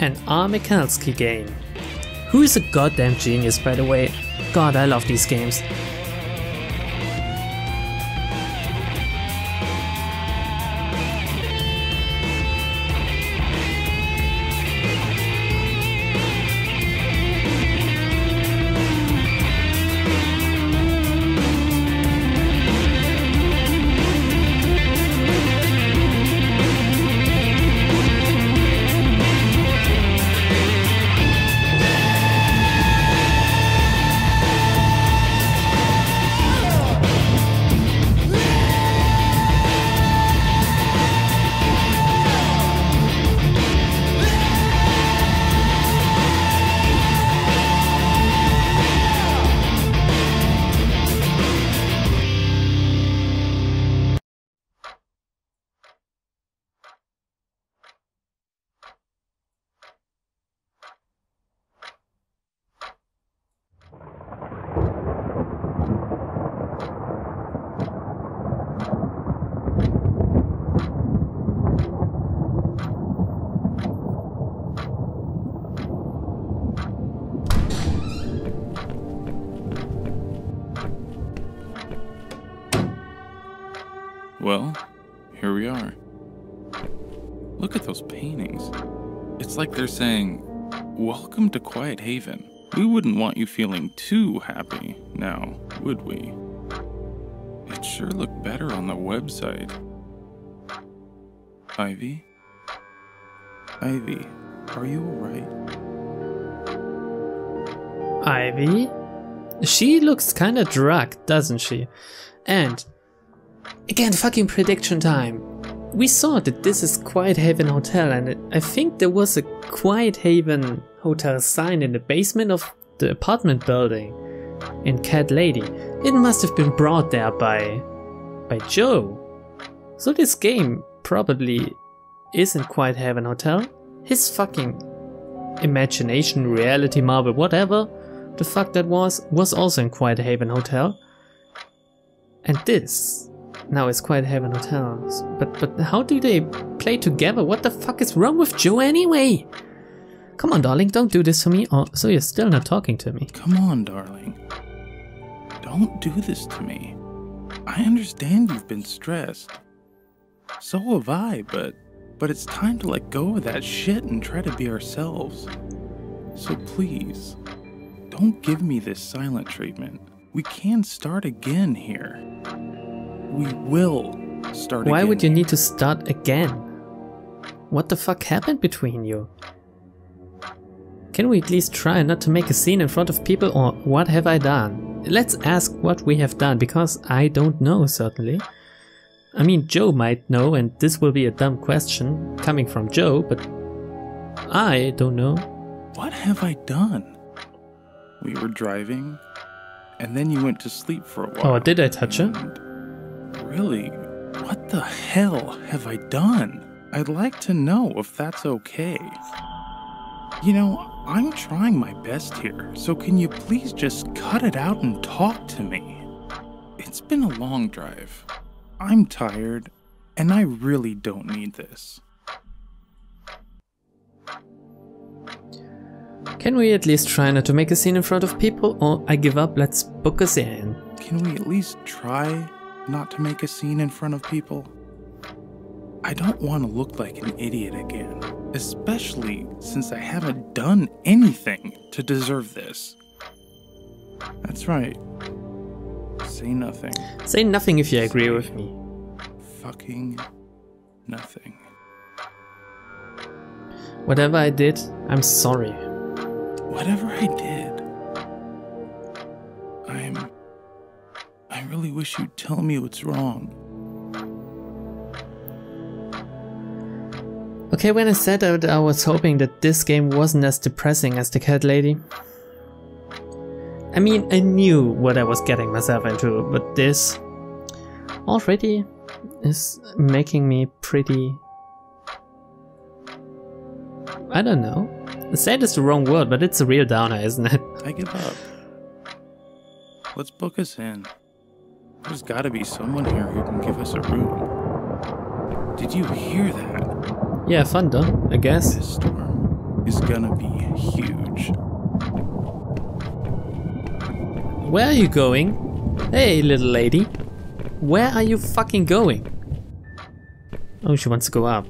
an Armikalski game. Who is a goddamn genius, by the way. God, I love these games. Well, here we are. Look at those paintings. It's like they're saying, welcome to Quiet Haven. We wouldn't want you feeling too happy now, would we? It sure looked better on the website. Ivy? Ivy, are you alright? Ivy? She looks kinda drugged, doesn't she? And again, fucking prediction time. We saw that this is Quiet Haven Hotel, and I think there was a Quiet Haven Hotel sign in the basement of the apartment building in Cat Lady. It must have been brought there by Joe. So this game probably isn't Quiet Haven Hotel. His fucking imagination, reality marble, whatever the fuck that was also in Quiet Haven Hotel. And this now it's Quiet Haven Hotels, but how do they play together? What the fuck is wrong with Joe anyway? Come on, darling, don't do this to me. Oh, so you're still not talking to me. Come on, darling. Don't do this to me. I understand you've been stressed. So have I, but it's time to let go of that shit and try to be ourselves. So please, don't give me this silent treatment. We can start again here. We will start again. Why would you need to start again? What the fuck happened between you? Can we at least try not to make a scene in front of people, or what have I done? Let's ask what we have done, because I don't know, certainly. I mean, Joe might know, and this will be a dumb question coming from Joe, but I don't know. What have I done? We were driving, and then you went to sleep for a while. Oh, did I touch her? Really? What the hell have I done? I'd like to know if that's okay. You know, I'm trying my best here, so can you please just cut it out and talk to me? It's been a long drive. I'm tired, and I really don't need this. Can we at least try not to make a scene in front of people, or I give up, let's book us in. Can we at least try not to make a scene in front of people? I don't want to look like an idiot again, especially since I haven't done anything to deserve this. That's right. Say nothing. Say nothing if you agree with me. Fucking nothing. Whatever I did, I'm sorry. Whatever I did, I really wish you'd tell me what's wrong. Okay, when I said that, I was hoping that this game wasn't as depressing as the Cat Lady. I mean, I knew what I was getting myself into, but this already is making me pretty... I don't know. Sad is the wrong word, but it's a real downer, isn't it? I give up. Let's book us in. There's gotta be someone here who can give us a room. Did you hear that? Yeah, thunder, I guess. This storm is gonna be huge. Where are you going? Hey, little lady. Where are you fucking going? Oh, she wants to go up.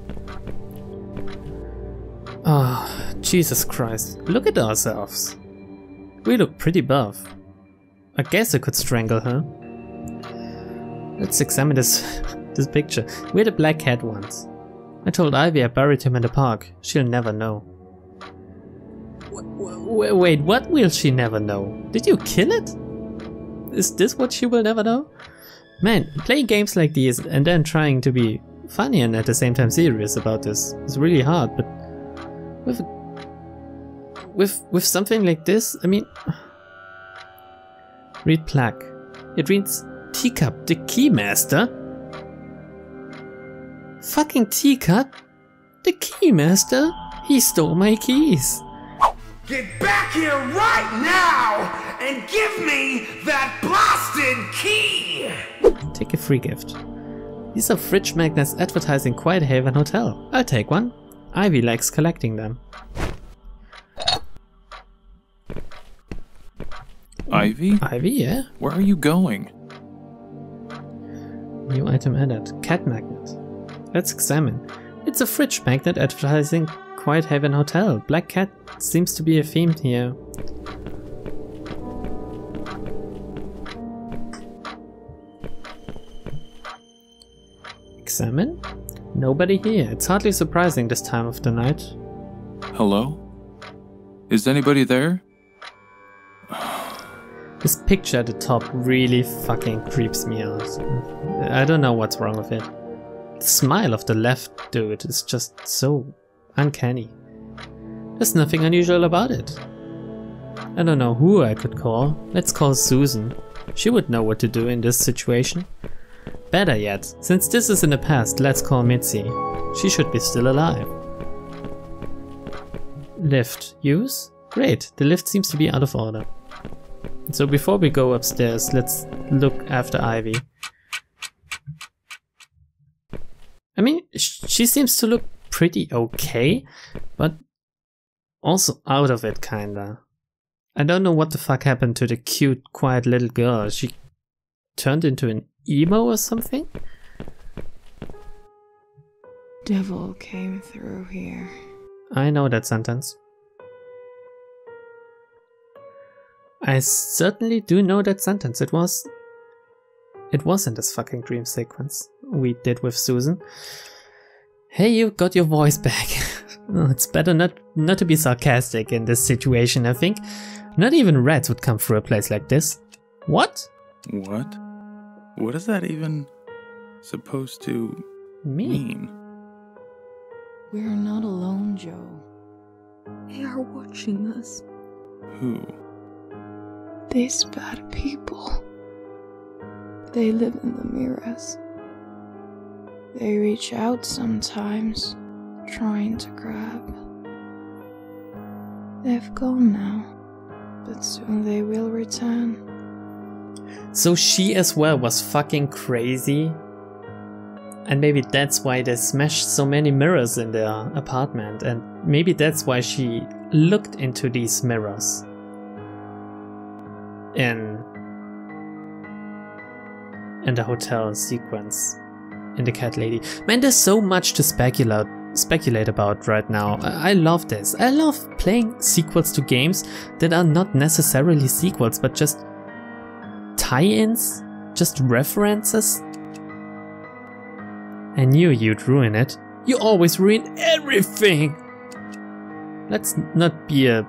Ah, Jesus Christ. Look at ourselves. We look pretty buff. I guess I could strangle her. Let's examine this picture. We had a black cat once. I told Ivy I buried him in the park. She'll never know. Wait, what will she never know? Did you kill it? Is this what she will never know? Man, playing games like these and then trying to be funny and at the same time serious about this is really hard, but with something like this, I mean... Read plaque. It reads Teacup the Keymaster. Fucking Teacup the Keymaster? He stole my keys. Get back here right now and give me that blasted key! Take a free gift. These are fridge magnets advertising Quiet Haven Hotel. I'll take one. Ivy likes collecting them. Ivy? Ivy, yeah? Where are you going? New item added. Cat magnet. Let's examine. It's a fridge magnet advertising Quiet Haven Hotel. Black cat seems to be a theme here. Examine? Nobody here. It's hardly surprising this time of the night. Hello? Is anybody there? This picture at the top really fucking creeps me out. I don't know what's wrong with it. The smile of the left dude is just so... uncanny. There's nothing unusual about it. I don't know who I could call. Let's call Susan. She would know what to do in this situation. Better yet, since this is in the past, let's call Mitzi. She should be still alive. Lift. Use? Great, the lift seems to be out of order. So before we go upstairs, let's look after Ivy. I mean, she seems to look pretty okay, but also out of it kinda. I don't know what the fuck happened to the cute, quiet little girl. She turned into an emo or something? Devil came through here. I know that sentence. I certainly do know that sentence. It was in this fucking dream sequence we did with Susan. Hey, you got your voice back. It's better not to be sarcastic in this situation, I think. Not even rats would come through a place like this. What? What? What is that even supposed to mean? We're not alone, Joe. They are watching us. Who? These bad people. They live in the mirrors. They reach out sometimes, trying to grab. They've gone now, but soon they will return. So she as well was fucking crazy? And maybe that's why they smashed so many mirrors in their apartment, and maybe that's why she looked into these mirrors. In the hotel sequence. In the Cat Lady. Man, there's so much to speculate about right now. I love this. I love playing sequels to games that are not necessarily sequels, but just tie-ins, just references. I knew you'd ruin it. You always ruin everything! Let's not be a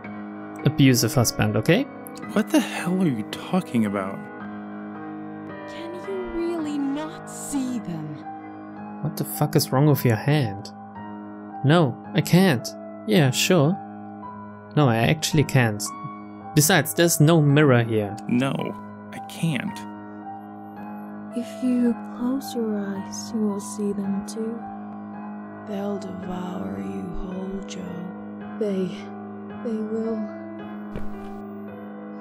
abusive husband, okay? What the hell are you talking about? Can you really not see them? What the fuck is wrong with your hand? No, I can't. Yeah, sure. No, I actually can't. Besides, there's no mirror here. No, I can't. If you close your eyes, you will see them too. They'll devour you whole, Joe. They will.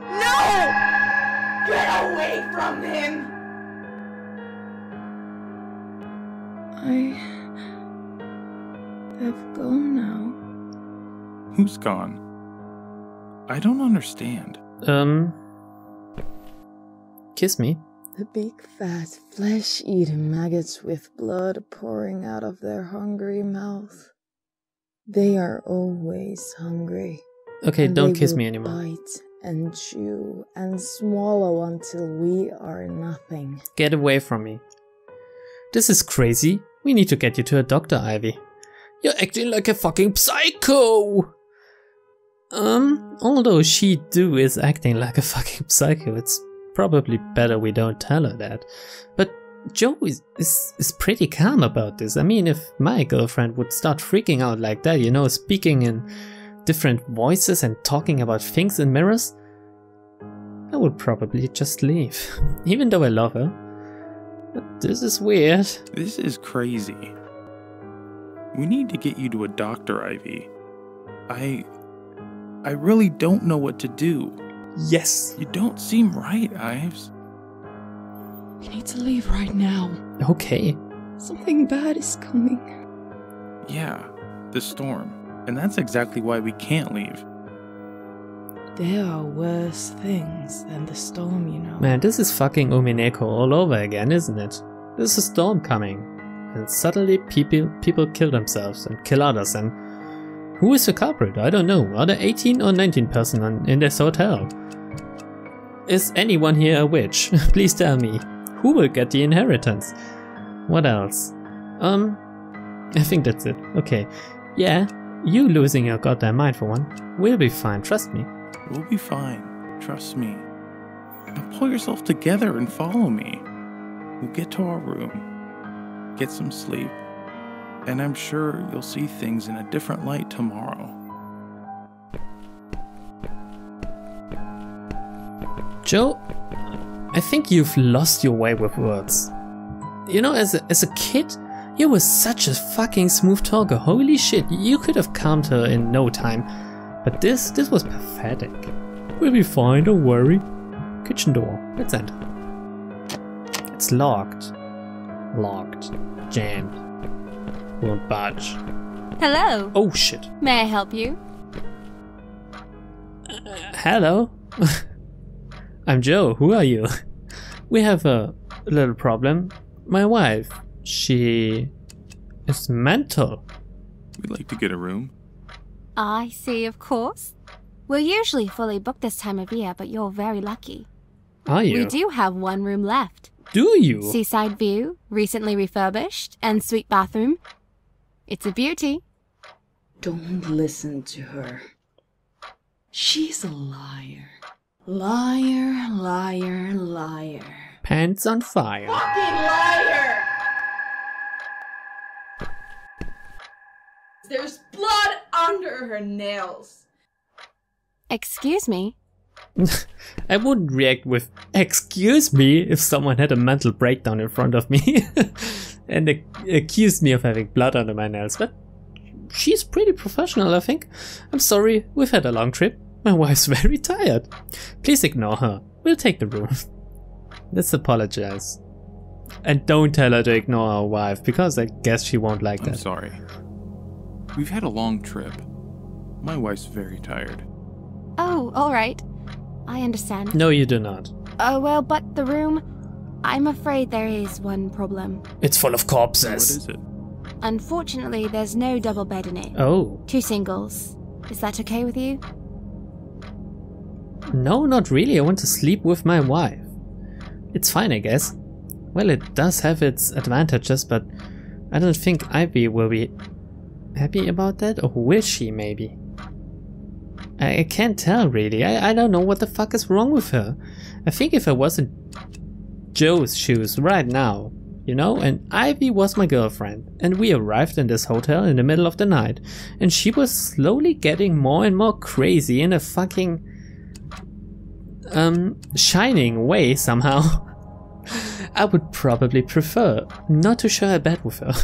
No! Get away from him! I've gone now. Who's gone? I don't understand. Kiss me. The big, fat, flesh-eating maggots with blood pouring out of their hungry mouth. They are always hungry. Okay, don't kiss me anymore. Bite and chew and swallow until we are nothing. Get away from me. This is crazy. We need to get you to a doctor, Ivy. You're acting like a fucking psycho! Although she is acting like a fucking psycho, it's probably better we don't tell her that. But Joe is pretty calm about this. I mean, if my girlfriend would start freaking out like that, you know, speaking in different voices and talking about things in mirrors, I would probably just leave. Even though I love her. But this is weird. This is crazy. We need to get you to a doctor, Ivy. I really don't know what to do. Yes. You don't seem right, Ives. We need to leave right now. Okay. Something bad is coming. Yeah, the storm. And that's exactly why we can't leave. There are worse things than the storm, you know. Man, this is fucking Umineko all over again, isn't it? There's a storm coming. And suddenly people kill themselves and kill others, and who is the culprit? I don't know. Are there 18 or 19 person in this hotel? Is anyone here a witch? Please tell me. Who will get the inheritance? What else? I think that's it. Okay. Yeah, you losing your goddamn mind for one. We'll be fine, trust me. We'll be fine, trust me. Now pull yourself together and follow me. We'll get to our room, get some sleep. And I'm sure you'll see things in a different light tomorrow. Joe, I think you've lost your way with words. You know, as a kid, you were such a fucking smooth talker. Holy shit, you could have calmed her in no time. But this was pathetic. We'll be fine, don't worry. Kitchen door, let's enter. It's locked. Locked. Jammed. Won't budge. Hello. Oh shit. May I help you? Hello. I'm Joe. Who are you? We have a little problem. My wife, she is mental. We'd like to get a room. I see, of course. We're usually fully booked this time of year, but you're very lucky. Are you? We do have one room left. Do you? Seaside view, recently refurbished, and suite bathroom. It's a beauty. Don't listen to her. She's a liar. Liar, liar, liar. Pants on fire. Fucking liar! There's blood under her nails. Excuse me? I wouldn't react with "excuse me" if someone had a mental breakdown in front of me and accused me of having blood under my nails, but she's pretty professional, I think. I'm sorry, we've had a long trip. My wife's very tired. Please ignore her. We'll take the room. Let's apologize. And don't tell her to ignore our wife, because I guess she won't like that. I'm sorry. We've had a long trip. My wife's very tired. Oh, alright. I understand. No, you do not. Oh, well, but the room, I'm afraid there is one problem. It's full of corpses. What is it? Unfortunately, there's no double bed in it. Oh. Two singles. Is that okay with you? No, not really. I want to sleep with my wife. It's fine, I guess. Well, it does have its advantages, but I don't think Ivy will be happy about that, or will she, maybe? I can't tell, really. I don't know what the fuck is wrong with her. I think if I was in Joe's shoes right now, you know, and Ivy was my girlfriend, and we arrived in this hotel in the middle of the night, and she was slowly getting more and more crazy in a fucking shining way somehow, I would probably prefer not to share a bed with her.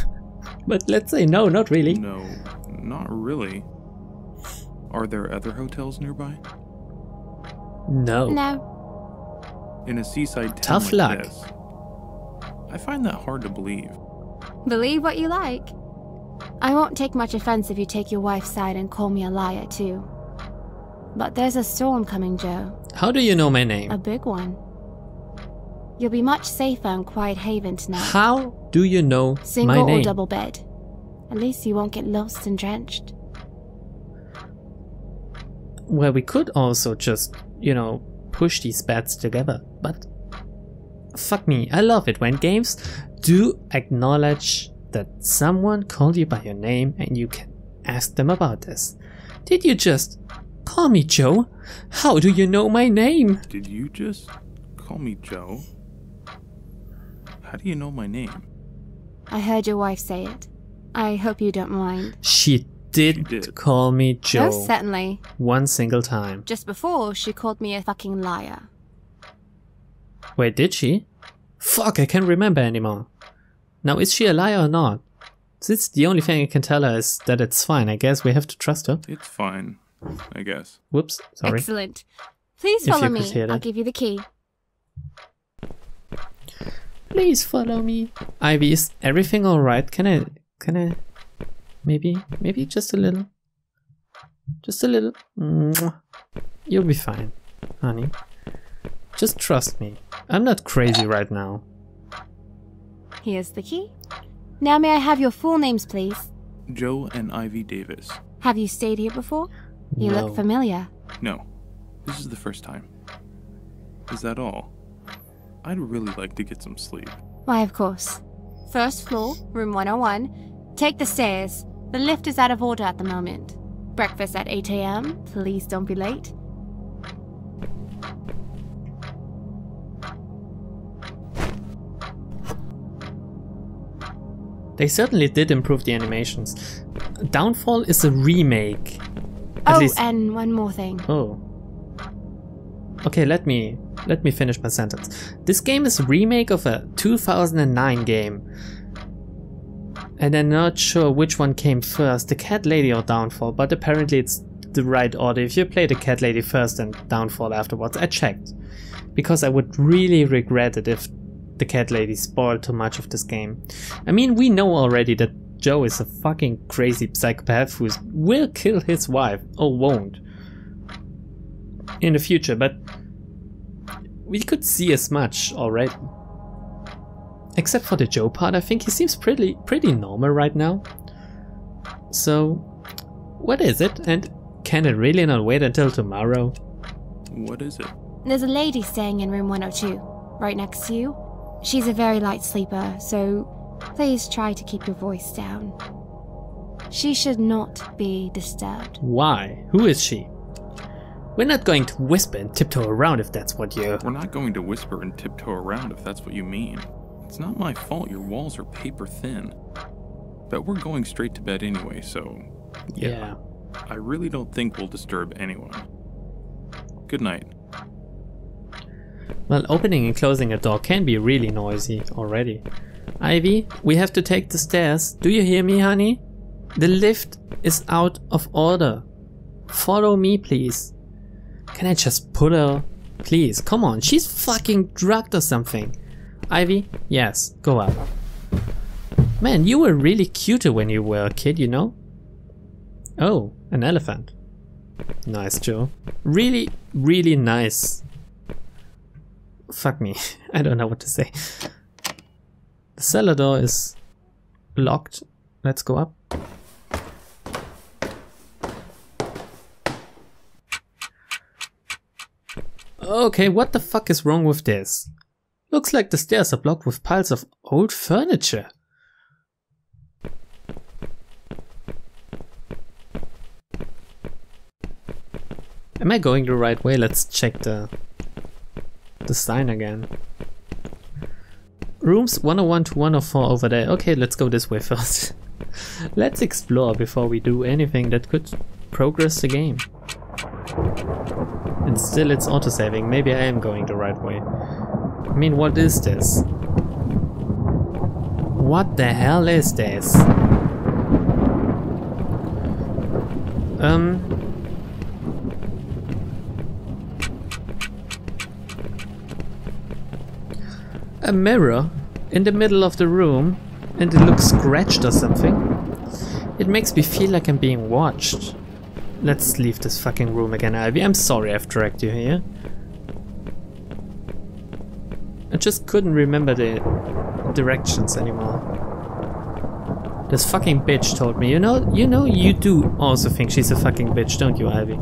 But let's say no, not really. No, not really. Are there other hotels nearby? No. No. In a seaside town like this, I find that hard to believe. Believe what you like. I won't take much offense if you take your wife's side and call me a liar, too. But there's a storm coming, Joe. How do you know my name? A big one. You'll be much safer in Quiet Haven tonight. How do you know my name? Single or double bed. At least you won't get lost and drenched. Well, we could also just, you know, push these beds together, but... Fuck me, I love it when games do acknowledge that someone called you by your name and you can ask them about this. Did you just call me Joe? How do you know my name? Did you just call me Joe? How do you know my name? I heard your wife say it. I hope you don't mind. She did call me Joe. Yes, certainly. One single time. Just before, she called me a fucking liar. Wait, did she? Fuck, I can't remember anymore. Now, is she a liar or not? Since the only thing I can tell her is that it's fine, I guess we have to trust her. It's fine, I guess. Whoops, sorry. Excellent. Please follow me. I'll give you the key. Please follow me. Ivy, is everything alright? Can I? Maybe just a little. Just a little. You'll be fine, honey. Just trust me. I'm not crazy right now. Here's the key. Now may I have your full names, please? Joe and Ivy Davis. Have you stayed here before? You look familiar. No. This is the first time. Is that all? I'd really like to get some sleep. Why, of course. First floor, room 101. Take the stairs. The lift is out of order at the moment. Breakfast at 8 a.m. Please don't be late. They certainly did improve the animations. Downfall is a remake. Oh, and one more thing. Oh. Okay, let me finish my sentence. This game is a remake of a 2009 game. And I'm not sure which one came first, the Cat Lady or Downfall, but apparently it's the right order if you play the Cat Lady first and Downfall afterwards. I checked. Because I would really regret it if the Cat Lady spoiled too much of this game. I mean, we know already that Joe is a fucking crazy psychopath who will kill his wife, or won't, in the future, but we could see as much already. Except for the Joe part, I think he seems pretty normal right now. So, what is it? And can it really not wait until tomorrow? What is it? There's a lady staying in room 102, right next to you. She's a very light sleeper, so please try to keep your voice down. She should not be disturbed. Why? Who is she? We're not going to whisper and tiptoe around if that's what you... We're not going to whisper and tiptoe around if that's what you mean. It's not my fault your walls are paper thin. But we're going straight to bed anyway, so... Yeah. I really don't think we'll disturb anyone. Good night. Well, opening and closing a door can be really noisy already. Ivy, we have to take the stairs. Do you hear me, honey? The lift is out of order. Follow me, please. Can I just put her? Please, come on. She's fucking drugged or something. Ivy, yes, go up. Man, you were really cuter when you were a kid, you know? Oh, an elephant. Nice, Joe. Really, really nice. Fuck me, I don't know what to say. The cellar door is locked. Let's go up. Okay, what the fuck is wrong with this? Looks like the stairs are blocked with piles of old furniture. Am I going the right way? Let's check the sign again. Rooms 101 to 104 over there. Okay, let's go this way first. Let's explore before we do anything that could progress the game. And still it's autosaving. Maybe I am going the right way. I mean, what is this? What the hell is this? A mirror in the middle of the room, and it looks scratched or something. It makes me feel like I'm being watched. Let's leave this fucking room again, Ivy. I'm sorry I've dragged you here. I just couldn't remember the directions anymore. This fucking bitch told me, you know, you do also think she's a fucking bitch, don't you, Ivy?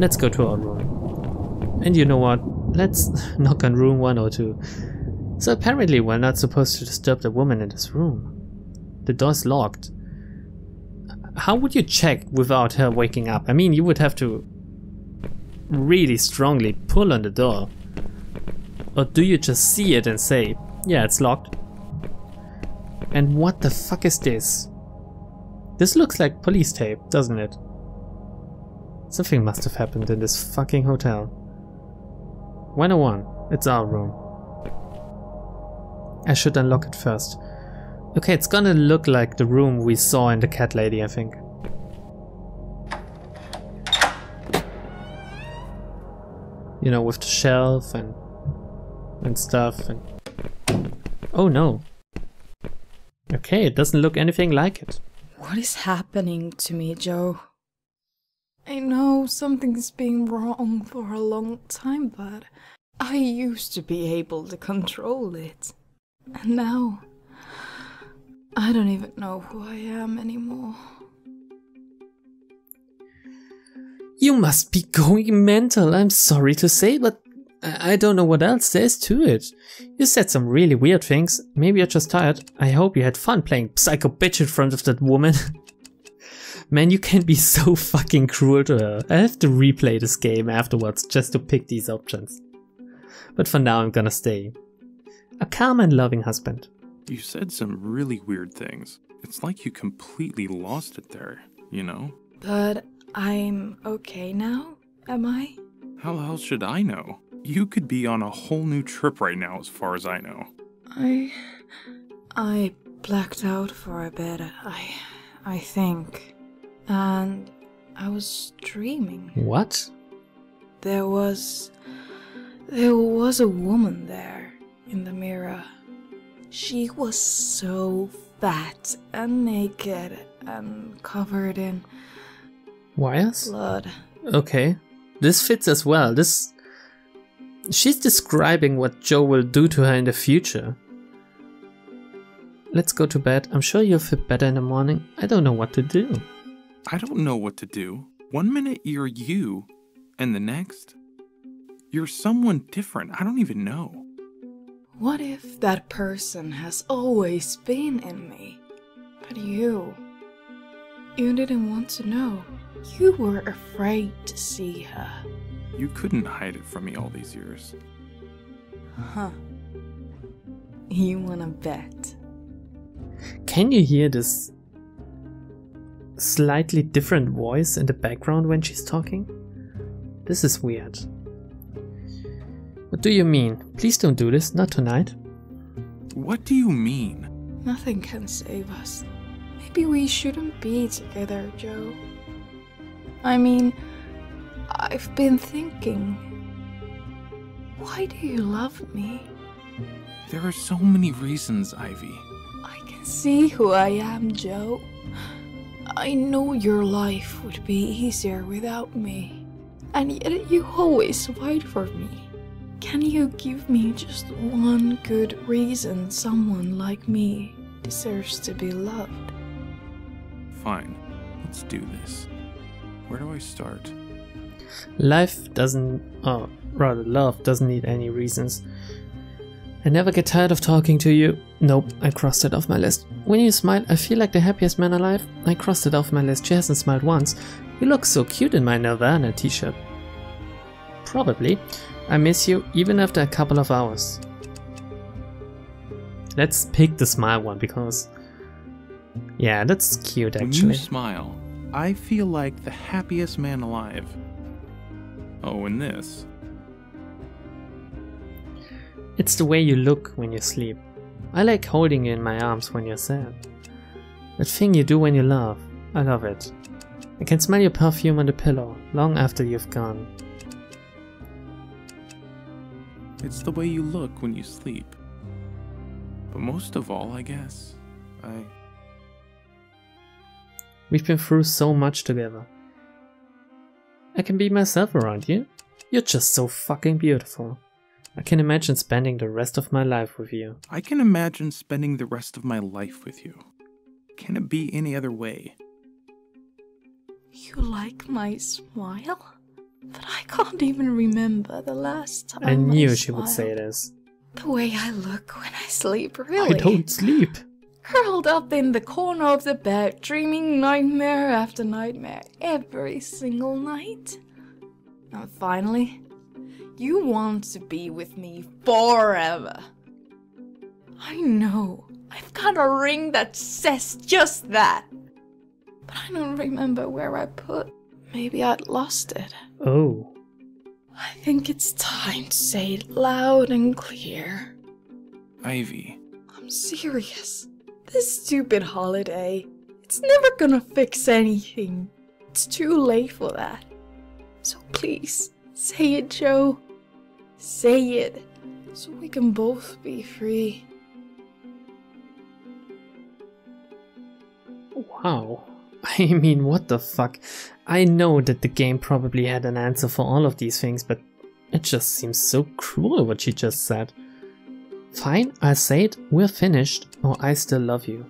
Let's go to our room. And you know what? Let's knock on room 102. So apparently we're not supposed to disturb the woman in this room. The door's locked. How would you check without her waking up? I mean, you would have to really strongly pull on the door. Or do you just see it and say, yeah, it's locked? And what the fuck is this? This looks like police tape, doesn't it? Something must have happened in this fucking hotel. 101. It's our room. I should unlock it first. Okay, it's gonna look like the room we saw in the Cat Lady, I think. You know, with the shelf and stuff and... Oh no. Okay, it doesn't look anything like it. What is happening to me, Joe? I know something's been wrong for a long time, but I used to be able to control it. And now, I don't even know who I am anymore. You must be going mental, I'm sorry to say, but I don't know what else there is to it. You said some really weird things. Maybe you're just tired. I hope you had fun playing psycho bitch in front of that woman. Man, you can be so fucking cruel to her. I have to replay this game afterwards just to pick these options. But for now I'm gonna stay. A calm and loving husband. You said some really weird things. It's like you completely lost it there, you know? But I'm okay now, am I? How the hell should I know? You could be on a whole new trip right now, as far as I know. I blacked out for a bit, I think. And I was dreaming. What? There was a woman there, in the mirror. She was so fat and naked and covered in... Wires? Blood. Okay. This fits as well. This... She's describing what Joe will do to her in the future. Let's go to bed. I'm sure you'll feel better in the morning. I don't know what to do. I don't know what to do. One minute you're you, and the next, you're someone different. I don't even know. What if that person has always been in me? But you didn't want to know. You were afraid to see her. You couldn't hide it from me all these years. Huh. You wanna bet? Can you hear this slightly different voice in the background when she's talking? This is weird. What do you mean? Please don't do this, not tonight. What do you mean? Nothing can save us. Maybe we shouldn't be together, Joe. I mean... I've been thinking, why do you love me? There are so many reasons, Ivy. I can see who I am, Joe. I know your life would be easier without me, and yet you always fight for me. Can you give me just one good reason someone like me deserves to be loved? Fine, let's do this. Where do I start? Life doesn't, or rather love doesn't need any reasons. I never get tired of talking to you. Nope, I crossed it off my list. When you smile, I feel like the happiest man alive. I crossed it off my list. She hasn't smiled once. You look so cute in my Nirvana t-shirt. Probably. I miss you even after a couple of hours. Let's pick the smile one because... Yeah, that's cute actually. When you smile, I feel like the happiest man alive. Oh, and this. It's the way you look when you sleep. I like holding you in my arms when you're sad. That thing you do when you love. I love it. I can smell your perfume on the pillow, long after you've gone. It's the way you look when you sleep. But most of all, I guess, I We've been through so much together. I can be myself around you. You're just so fucking beautiful. I can imagine spending the rest of my life with you. I can imagine spending the rest of my life with you. Can it be any other way? You like my smile? But I can't even remember the last time I knew she would say this. The way I look when I sleep, really. I don't sleep. Curled up in the corner of the bed, dreaming nightmare after nightmare every single night. And finally, you want to be with me forever. I know. I've got a ring that says just that. But I don't remember where I put. Maybe I'd lost it. Oh. I think it's time to say it loud and clear. Ivy. I'm serious. This stupid holiday. It's never gonna fix anything. It's too late for that. So please, say it, Joe. Say it. So we can both be free. Wow. I mean, what the fuck? I know that the game probably had an answer for all of these things, but it just seems so cruel what she just said. Fine, I'll say it, we're finished, or I still love you.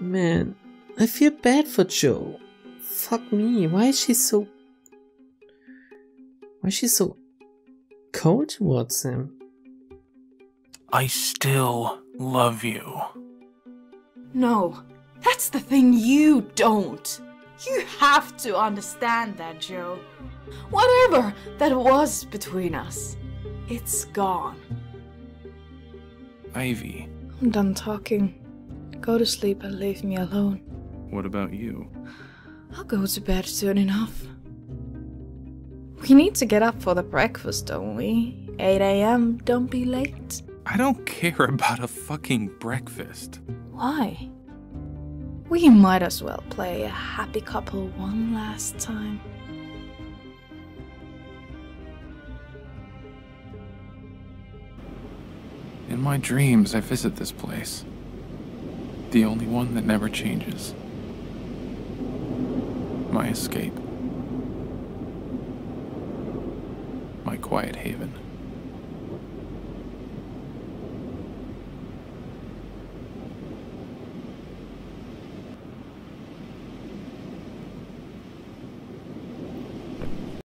Man, I feel bad for Joe. Fuck me, why is she so... why is she so cold towards him? I still love you. No. That's the thing you don't. You have to understand that, Joe. Whatever that was between us, it's gone. Ivy. I'm done talking. Go to sleep and leave me alone. What about you? I'll go to bed soon enough. We need to get up for the breakfast, don't we? 8 AM, don't be late. I don't care about a fucking breakfast. Why? We might as well play a happy couple one last time. In my dreams, I visit this place. The only one that never changes. My escape. My quiet haven.